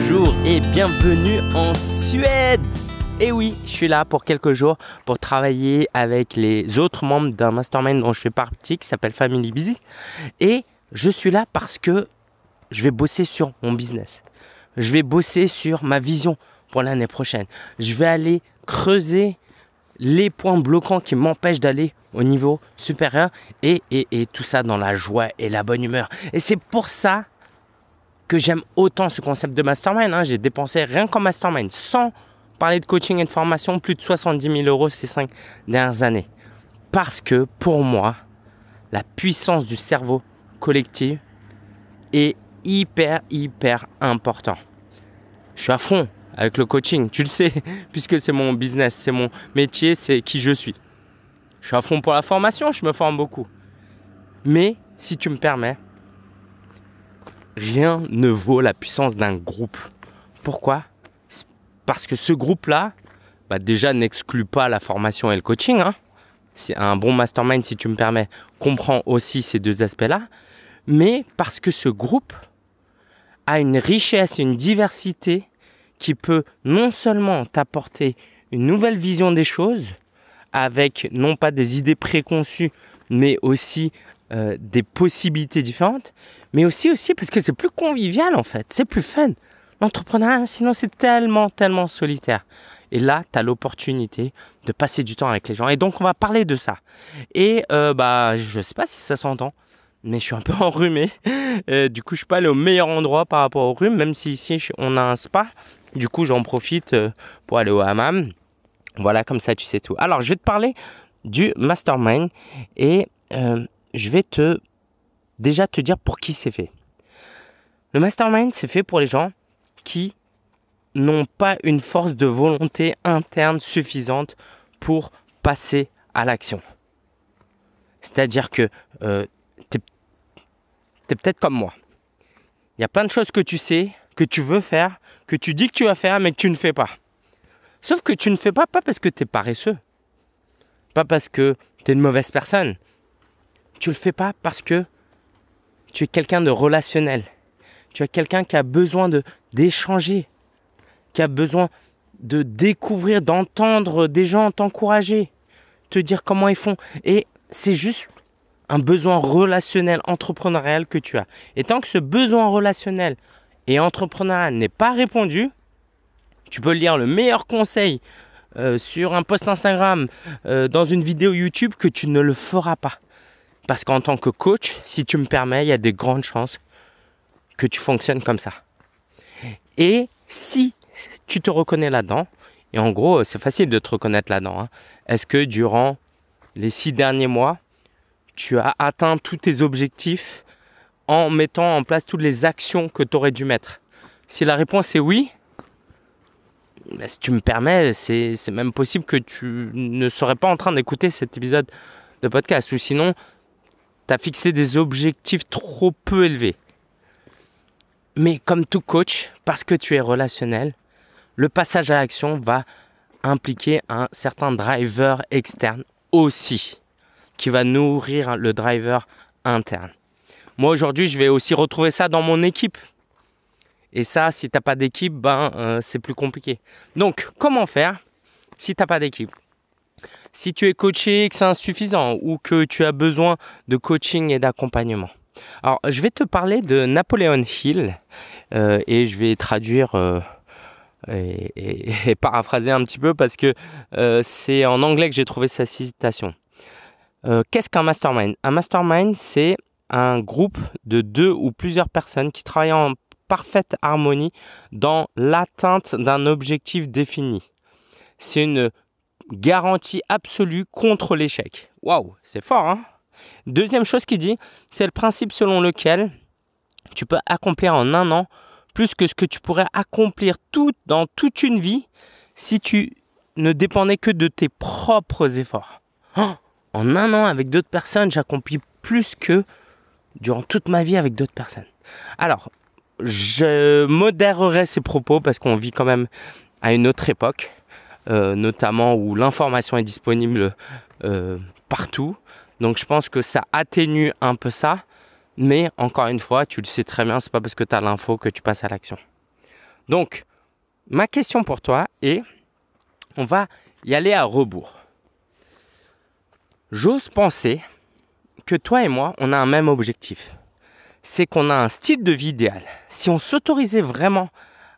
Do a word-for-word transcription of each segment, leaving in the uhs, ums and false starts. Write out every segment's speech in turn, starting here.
Bonjour et bienvenue en Suède. Et oui, je suis là pour quelques jours pour travailler avec les autres membres d'un mastermind dont je fais partie qui s'appelle Family Business. Et je suis là parce que je vais bosser sur mon business. Je vais bosser sur ma vision pour l'année prochaine. Je vais aller creuser les points bloquants qui m'empêchent d'aller au niveau supérieur et, et, et tout ça dans la joie et la bonne humeur. Et c'est pour ça que j'aime autant ce concept de mastermind. Hein. J'ai dépensé rien qu'en mastermind sans parler de coaching et de formation, plus de soixante-dix mille euros ces cinq dernières années. Parce que pour moi, la puissance du cerveau collectif est hyper, hyper important. Je suis à fond avec le coaching, tu le sais, puisque c'est mon business, c'est mon métier, c'est qui je suis. Je suis à fond pour la formation, je me forme beaucoup. Mais si tu me permets, rien ne vaut la puissance d'un groupe. Pourquoi ? Parce que ce groupe-là, bah déjà, n'exclut pas la formation et le coaching. Hein. C'est un bon mastermind, si tu me permets, comprend aussi ces deux aspects-là. Mais parce que ce groupe a une richesse et une diversité qui peut non seulement t'apporter une nouvelle vision des choses, avec non pas des idées préconçues, mais aussi euh, des possibilités différentes, mais aussi, aussi parce que c'est plus convivial en fait, c'est plus fun. L'entrepreneuriat, sinon c'est tellement, tellement solitaire. Et là, tu as l'opportunité de passer du temps avec les gens. Et donc, on va parler de ça. Et euh, bah, je ne sais pas si ça s'entend, mais je suis un peu enrhumé. Et du coup, je ne suis pas allé au meilleur endroit par rapport au rhume, même si ici, on a un spa. Du coup, j'en profite pour aller au hammam. Voilà, comme ça, tu sais tout. Alors, je vais te parler du mastermind et euh, je vais te déjà te dire pour qui c'est fait. Le mastermind, c'est fait pour les gens qui n'ont pas une force de volonté interne suffisante pour passer à l'action. C'est-à-dire que euh, tu es peut-être comme moi. Il y a plein de choses que tu sais, que tu veux faire, que tu dis que tu vas faire, mais que tu ne fais pas. Sauf que tu ne fais pas, pas parce que tu es paresseux, pas parce que tu es une mauvaise personne. Tu ne le fais pas parce que tu es quelqu'un de relationnel. Tu as quelqu'un qui a besoin de d'échanger, qui a besoin de découvrir, d'entendre des gens, t'encourager, te dire comment ils font. Et c'est juste un besoin relationnel, entrepreneurial que tu as. Et tant que ce besoin relationnel et entrepreneurial n'est pas répondu, tu peux lire le meilleur conseil euh, sur un post Instagram, euh, dans une vidéo YouTube, que tu ne le feras pas. Parce qu'en tant que coach, si tu me permets, il y a des grandes chances que tu fonctionnes comme ça. Et si tu te reconnais là-dedans, et en gros, c'est facile de te reconnaître là-dedans, hein, est-ce que durant les six derniers mois, tu as atteint tous tes objectifs en mettant en place toutes les actions que tu aurais dû mettre? Si la réponse est oui, ben, si tu me permets, c'est, c'est même possible que tu ne serais pas en train d'écouter cet épisode de podcast, ou sinon, tu as fixé des objectifs trop peu élevés. Mais comme tout coach, parce que tu es relationnel, le passage à l'action va impliquer un certain driver externe aussi, qui va nourrir le driver interne. Moi, aujourd'hui, je vais aussi retrouver ça dans mon équipe. Et ça, si tu n'as pas d'équipe, ben, euh, c'est plus compliqué. Donc, comment faire si tu n'as pas d'équipe ? Si tu es coaché et que c'est insuffisant ou que tu as besoin de coaching et d'accompagnement. Alors, je vais te parler de Napoleon Hill euh, et je vais traduire euh, et, et, et paraphraser un petit peu parce que euh, c'est en anglais que j'ai trouvé sa citation. Euh, qu'est-ce qu'un mastermind ? Un mastermind, c'est un groupe de deux ou plusieurs personnes qui travaillent en parfaite harmonie dans l'atteinte d'un objectif défini. C'est une garantie absolue contre l'échec. Waouh, c'est fort, hein ? Deuxième chose qu'il dit, c'est le principe selon lequel tu peux accomplir en un an plus que ce que tu pourrais accomplir tout, dans toute une vie si tu ne dépendais que de tes propres efforts. Oh, en un an avec d'autres personnes, j'accomplis plus que durant toute ma vie avec d'autres personnes. Alors, je modérerai ces propos parce qu'on vit quand même à une autre époque, euh, notamment où l'information est disponible euh, partout. Donc, je pense que ça atténue un peu ça. Mais encore une fois, tu le sais très bien, c'est pas parce que tu as l'info que tu passes à l'action. Donc, ma question pour toi est, on va y aller à rebours. J'ose penser que toi et moi, on a un même objectif. C'est qu'on a un style de vie idéal. Si on s'autorisait vraiment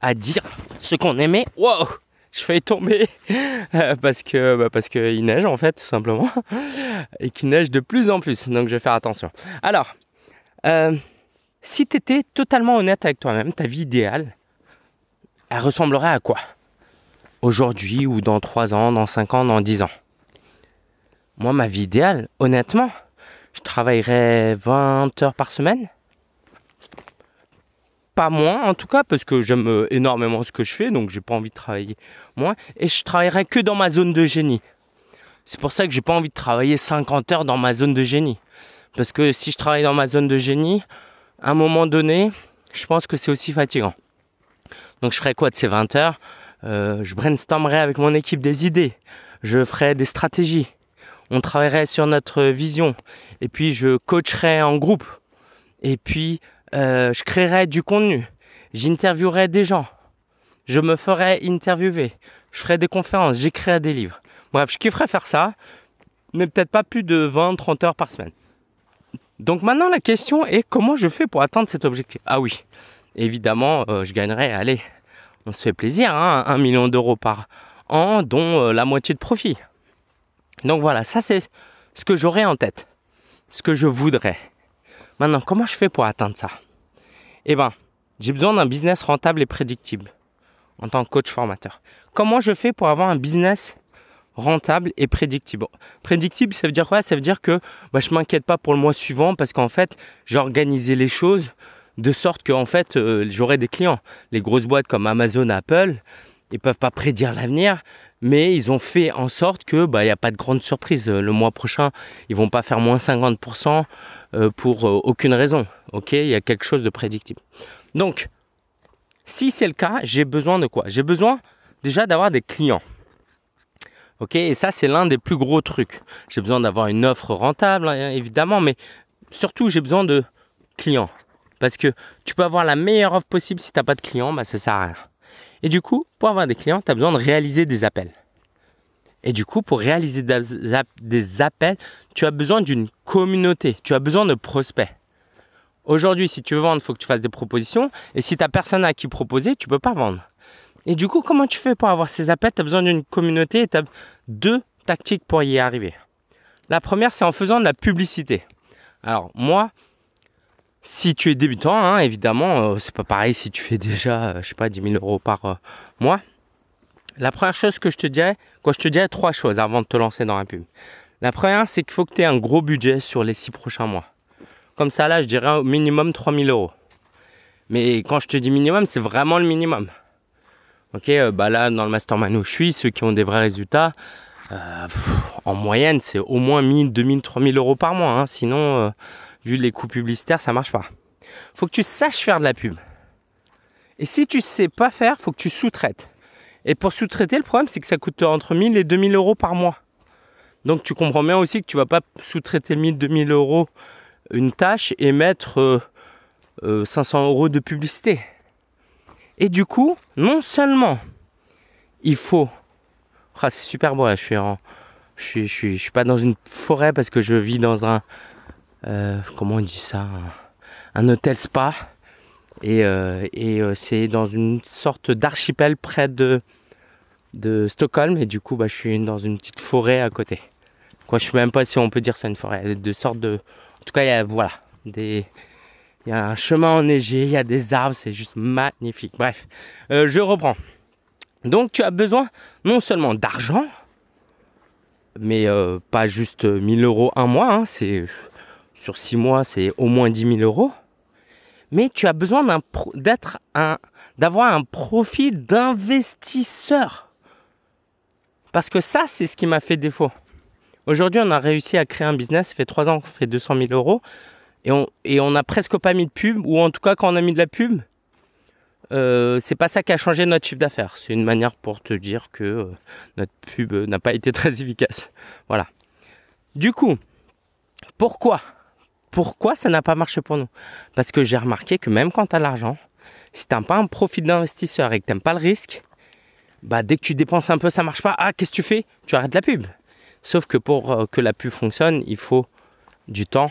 à dire ce qu'on aimait, wow, je fais tomber euh, parce que bah parce qu'il neige en fait, tout simplement, et qu'il neige de plus en plus, donc je vais faire attention. Alors, euh, si tu étais totalement honnête avec toi-même, ta vie idéale, elle ressemblerait à quoi? Aujourd'hui ou dans trois ans, dans cinq ans, dans dix ans? Moi, ma vie idéale, honnêtement, je travaillerais vingt heures par semaine. Pas moins en tout cas, parce que j'aime énormément ce que je fais, donc j'ai pas envie de travailler moins. Et je travaillerai que dans ma zone de génie. C'est pour ça que j'ai pas envie de travailler cinquante heures dans ma zone de génie. Parce que si je travaille dans ma zone de génie, à un moment donné, je pense que c'est aussi fatigant. Donc je ferais quoi de ces vingt heures? euh, Je brainstormerais avec mon équipe des idées. Je ferais des stratégies. On travaillerait sur notre vision. Et puis je coacherais en groupe. Et puis... Euh, je créerais du contenu, j'interviewerais des gens, je me ferais interviewer, je ferais des conférences, j'écrirais des livres. Bref, je kifferais faire ça, mais peut-être pas plus de vingt à trente heures par semaine. Donc maintenant, la question est comment je fais pour atteindre cet objectif? Ah oui, évidemment, euh, je gagnerais, allez, on se fait plaisir, hein, un million d'euros par an, dont euh, la moitié de profit. Donc voilà, ça c'est ce que j'aurais en tête, ce que je voudrais. Maintenant, comment je fais pour atteindre ça? Eh bien, j'ai besoin d'un business rentable et prédictible en tant que coach formateur. Comment je fais pour avoir un business rentable et prédictible? Prédictible, ça veut dire quoi? Ça veut dire que bah, je ne m'inquiète pas pour le mois suivant parce qu'en fait, j'ai organisé les choses de sorte que en fait, euh, j'aurai des clients. Les grosses boîtes comme Amazon, Apple, ils ne peuvent pas prédire l'avenir, mais ils ont fait en sorte que bah, n'y a pas de grande surprise. Le mois prochain, ils ne vont pas faire moins cinquante pour cent pour aucune raison. Okay, il y a quelque chose de prédictible. Donc, si c'est le cas, j'ai besoin de quoi? J'ai besoin déjà d'avoir des clients. Okay, et ça, c'est l'un des plus gros trucs. J'ai besoin d'avoir une offre rentable, évidemment, mais surtout, j'ai besoin de clients. Parce que tu peux avoir la meilleure offre possible, si tu n'as pas de clients, bah, ça ne sert à rien. Et du coup, pour avoir des clients, tu as besoin de réaliser des appels. Et du coup, pour réaliser des appels, tu as besoin d'une communauté, tu as besoin de prospects. Aujourd'hui, si tu veux vendre, il faut que tu fasses des propositions. Et si tu n'as personne à qui proposer, tu ne peux pas vendre. Et du coup, comment tu fais pour avoir ces appels? Tu as besoin d'une communauté et tu as deux tactiques pour y arriver. La première, c'est en faisant de la publicité. Alors moi... Si tu es débutant, hein, évidemment, euh, c'est pas pareil si tu fais déjà, euh, je sais pas, dix mille euros par euh, mois. La première chose que je te dirais, quoi, je te dirais trois choses avant de te lancer dans la pub. La première, c'est qu'il faut que tu aies un gros budget sur les six prochains mois. Comme ça, là, je dirais au minimum trois mille euros. Mais quand je te dis minimum, c'est vraiment le minimum. Ok, euh, bah là, dans le mastermind où je suis, ceux qui ont des vrais résultats, euh, pff, en moyenne, c'est au moins mille, deux mille, trois mille euros par mois. Hein, sinon... Euh, vu les coûts publicitaires, ça ne marche pas. Il faut que tu saches faire de la pub. Et si tu ne sais pas faire, il faut que tu sous-traites. Et pour sous-traiter, le problème, c'est que ça coûte entre mille et deux mille euros par mois. Donc, tu comprends bien aussi que tu ne vas pas sous-traiter mille, deux mille euros une tâche et mettre euh, euh, cinq cents euros de publicité. Et du coup, non seulement il faut... Ah, c'est super beau, là. Je suis en... je suis, je suis, je suis pas dans une forêt parce que je vis dans un... Euh, comment on dit ça, un, un hôtel spa et, euh, et euh, c'est dans une sorte d'archipel près de, de Stockholm et du coup bah, je suis dans une petite forêt à côté. Quoi, je ne sais même pas si on peut dire ça une forêt, de sorte de... En tout cas, il y a, voilà, des... y a un chemin enneigé, il y a des arbres, c'est juste magnifique. Bref, euh, je reprends. Donc tu as besoin non seulement d'argent, mais euh, pas juste mille euros un mois, hein, c'est... Sur six mois, c'est au moins dix mille euros. Mais tu as besoin d'un pro, d'être un, d'avoir un profil d'investisseur. Parce que ça, c'est ce qui m'a fait défaut. Aujourd'hui, on a réussi à créer un business. Ça fait trois ans qu'on fait deux cent mille euros. Et on et on n'a presque pas mis de pub. Ou en tout cas, quand on a mis de la pub, euh, c'est pas ça qui a changé notre chiffre d'affaires. C'est une manière pour te dire que euh, notre pub euh, n'a pas été très efficace. Voilà. Du coup, pourquoi ? Pourquoi ça n'a pas marché pour nous? Parce que j'ai remarqué que même quand tu as l'argent, Si tu n'as pas un profil d'investisseur et que tu n'aimes pas le risque, bah dès que tu dépenses un peu, ça ne marche pas. Ah, qu'est-ce que tu fais? Tu arrêtes la pub. Sauf que pour que la pub fonctionne, il faut du temps.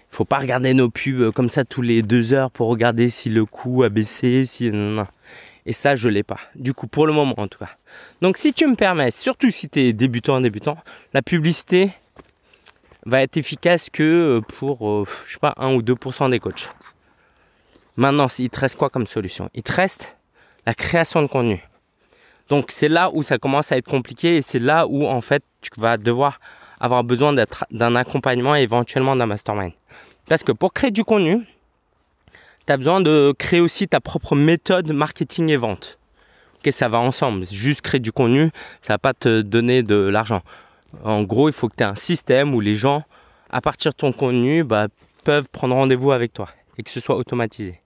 Il ne faut pas regarder nos pubs comme ça tous les deux heures pour regarder si le coût a baissé. Si... Non, non. Et ça, je ne l'ai pas. Du coup, pour le moment en tout cas. Donc, si tu me permets, surtout si tu es débutant en débutant, la publicité va être efficace que pour, je sais pas, un ou deux pour cent des coachs. Maintenant, il te reste quoi comme solution? Il te reste la création de contenu. Donc, c'est là où ça commence à être compliqué et c'est là où, en fait, tu vas devoir avoir besoin d'un accompagnement et éventuellement d'un mastermind. Parce que pour créer du contenu, tu as besoin de créer aussi ta propre méthode marketing et vente. Ok, ça va ensemble. Juste créer du contenu, ça ne va pas te donner de l'argent. En gros, il faut que tu aies un système où les gens, à partir de ton contenu, bah, peuvent prendre rendez-vous avec toi et que ce soit automatisé.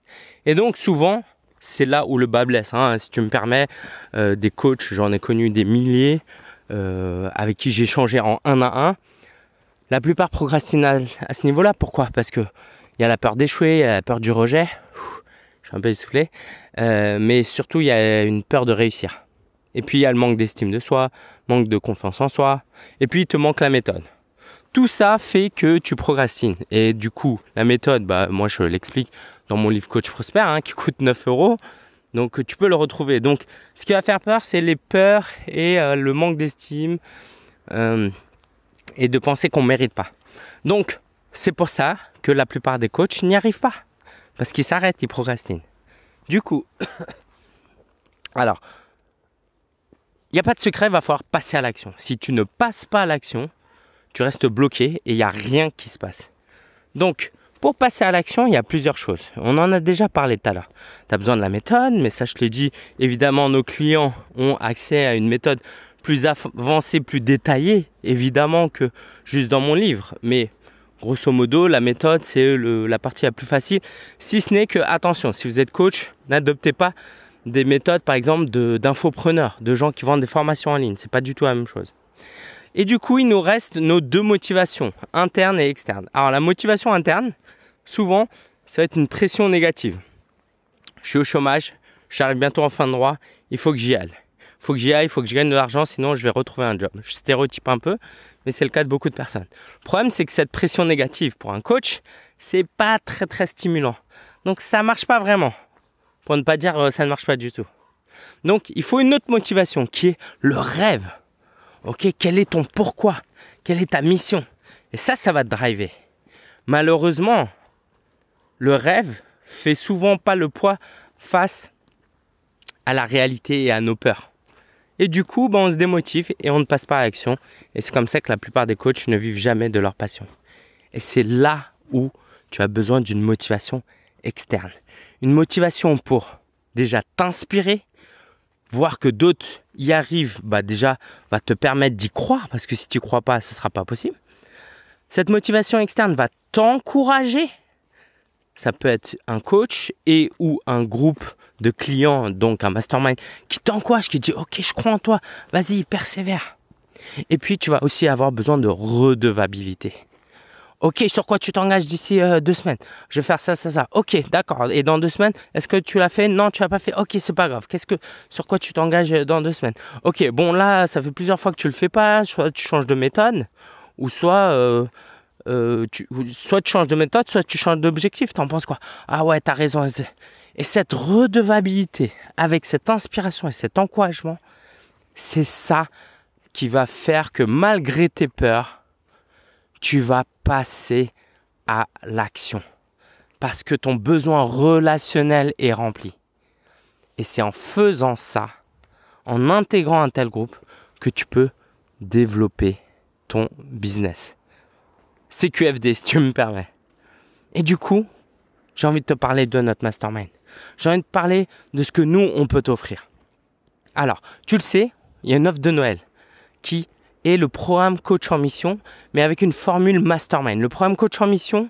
Et donc, souvent, c'est là où le bas blesse. Hein. Si tu me permets, euh, des coachs, j'en ai connu des milliers euh, avec qui j'ai échangé en un à un. La plupart procrastinent à ce niveau-là. Pourquoi? Parce qu'il y a la peur d'échouer, il y a la peur du rejet. Ouh, je suis un peu essoufflé. Euh, mais surtout, il y a une peur de réussir. Et puis, il y a le manque d'estime de soi, manque de confiance en soi. Et puis, il te manque la méthode. Tout ça fait que tu procrastines. Et du coup, la méthode, bah, moi, je l'explique dans mon livre Coach Prosper, hein, qui coûte neuf euros. Donc, tu peux le retrouver. Donc, ce qui va faire peur, c'est les peurs et euh, le manque d'estime euh, et de penser qu'on ne mérite pas. Donc, c'est pour ça que la plupart des coachs n'y arrivent pas. Parce qu'ils s'arrêtent, ils procrastinent. Du coup, alors... il n'y a pas de secret, il va falloir passer à l'action. Si tu ne passes pas à l'action, tu restes bloqué et il n'y a rien qui se passe. Donc, pour passer à l'action, il y a plusieurs choses. On en a déjà parlé tout à l'heure. Tu as besoin de la méthode, mais ça, je te l'ai dit, évidemment, nos clients ont accès à une méthode plus avancée, plus détaillée, évidemment, que juste dans mon livre. Mais grosso modo, la méthode, c'est la partie la plus facile. Si ce n'est que, attention, si vous êtes coach, n'adoptez pas des méthodes, par exemple, d'infopreneurs, de, de gens qui vendent des formations en ligne. C'est pas du tout la même chose. Et du coup, il nous reste nos deux motivations, interne et externe. Alors, la motivation interne, souvent, ça va être une pression négative. Je suis au chômage, j'arrive bientôt en fin de droit, il faut que j'y aille. Il faut que j'y aille, il faut que je gagne de l'argent, sinon je vais retrouver un job. Je stéréotype un peu, mais c'est le cas de beaucoup de personnes. Le problème, c'est que cette pression négative pour un coach, c'est pas très, très stimulant. Donc, ça marche pas vraiment. Pour ne pas dire euh, ça ne marche pas du tout. Donc, il faut une autre motivation qui est le rêve. Ok, quel est ton pourquoi? Quelle est ta mission? Et ça, ça va te driver. Malheureusement, le rêve fait souvent pas le poids face à la réalité et à nos peurs. Et du coup, bah, on se démotive et on ne passe pas à l'action. Et c'est comme ça que la plupart des coachs ne vivent jamais de leur passion. Et c'est là où tu as besoin d'une motivation externe. Une motivation pour déjà t'inspirer, voir que d'autres y arrivent, bah déjà va te permettre d'y croire, parce que si tu n'y crois pas, ce ne sera pas possible. Cette motivation externe va t'encourager. Ça peut être un coach et ou un groupe de clients, donc un mastermind, qui t'encourage, qui dit « Ok, je crois en toi, vas-y, persévère ». Et puis, tu vas aussi avoir besoin de redevabilité. Ok, sur quoi tu t'engages d'ici euh, deux semaines? Je vais faire ça, ça, ça. Ok, d'accord. Et dans deux semaines, est-ce que tu l'as fait? Non, tu l'as pas fait. Ok, c'est pas grave. Qu'est-ce que, sur quoi tu t'engages dans deux semaines? Ok, bon là, ça fait plusieurs fois que tu le fais pas. Soit tu changes de méthode, ou soit, euh, euh, tu, soit tu changes de méthode, soit tu changes d'objectif. T'en penses quoi? Ah ouais, t'as raison. Et cette redevabilité, avec cette inspiration et cet encouragement, c'est ça qui va faire que malgré tes peurs, tu vas passer à l'action parce que ton besoin relationnel est rempli. Et c'est en faisant ça, en intégrant un tel groupe, que tu peux développer ton business. C'est C Q F D, si tu me permets. Et du coup, j'ai envie de te parler de notre mastermind. J'ai envie de te parler de ce que nous, on peut t'offrir. Alors, tu le sais, il y a une offre de Noël qui... et le programme Coach en Mission, mais avec une formule mastermind. Le programme Coach en Mission,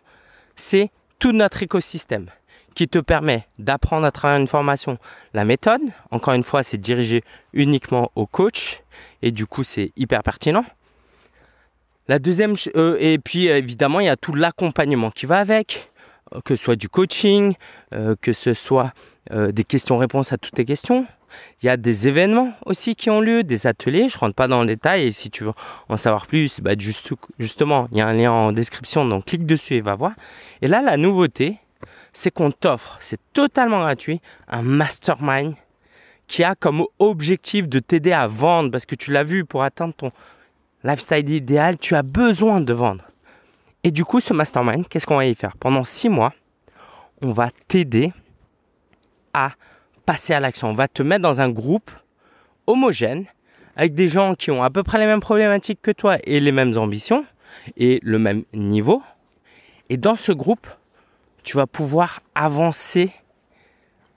c'est tout notre écosystème qui te permet d'apprendre à travers une formation la méthode. Encore une fois, c'est dirigé uniquement au coach et du coup, c'est hyper pertinent. La deuxième, euh, et puis évidemment, il y a tout l'accompagnement qui va avec. que ce soit du coaching, euh, que ce soit euh, des questions-réponses à toutes tes questions. Il y a des événements aussi qui ont lieu, des ateliers, je ne rentre pas dans le détail. Et si tu veux en savoir plus, bah juste, justement, il y a un lien en description, donc clique dessus et va voir. Et là, la nouveauté, c'est qu'on t'offre, c'est totalement gratuit, un mastermind qui a comme objectif de t'aider à vendre. Parce que tu l'as vu, pour atteindre ton lifestyle idéal, tu as besoin de vendre. Et du coup, ce mastermind, qu'est-ce qu'on va y faire? Pendant six mois, on va t'aider à passer à l'action. On va te mettre dans un groupe homogène avec des gens qui ont à peu près les mêmes problématiques que toi et les mêmes ambitions et le même niveau. Et dans ce groupe, tu vas pouvoir avancer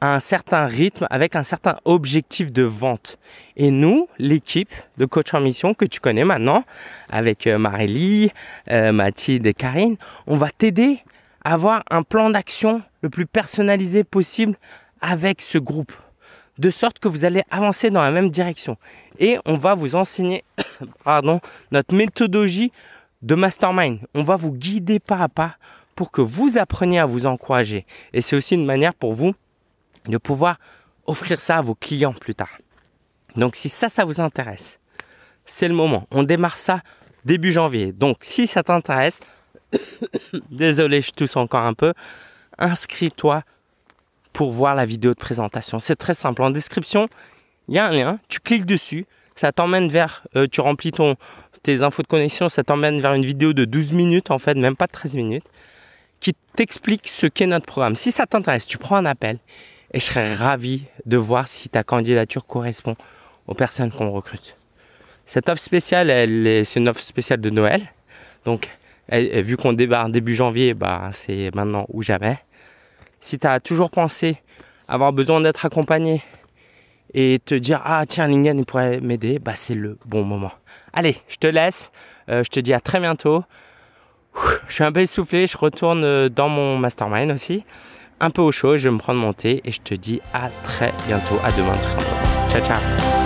à un certain rythme avec un certain objectif de vente. Et nous, l'équipe de Coach en Mission que tu connais maintenant, avec Marie-Lise, Mathilde et Karine, on va t'aider à avoir un plan d'action le plus personnalisé possible avec ce groupe, de sorte que vous allez avancer dans la même direction. Et on va vous enseigner pardon, notre méthodologie de mastermind. On va vous guider pas à pas pour que vous appreniez à vous encourager. Et c'est aussi une manière pour vous de pouvoir offrir ça à vos clients plus tard. Donc si ça, ça vous intéresse, c'est le moment. On démarre ça début janvier. Donc si ça t'intéresse, désolé, je tousse encore un peu, inscris-toi pour voir la vidéo de présentation. C'est très simple. En description, il y a un lien. Tu cliques dessus. Ça t'emmène vers... Euh, tu remplis ton, tes infos de connexion. Ça t'emmène vers une vidéo de douze minutes, en fait, même pas de treize minutes, qui t'explique ce qu'est notre programme. Si ça t'intéresse, tu prends un appel et je serai ravi de voir si ta candidature correspond aux personnes qu'on recrute. Cette offre spéciale, c'est une offre spéciale de Noël. Donc, elle, vu qu'on débarque début janvier, bah, c'est maintenant ou jamais. Si tu as toujours pensé avoir besoin d'être accompagné et te dire « Ah tiens, Lingen, il pourrait m'aider », bah c'est le bon moment. Allez, je te laisse. Euh, je te dis à très bientôt. Ouh, je suis un peu essoufflé. Je retourne dans mon mastermind aussi. Un peu au chaud. Je vais me prendre mon thé et je te dis à très bientôt. À demain tout simplement. Ciao, ciao.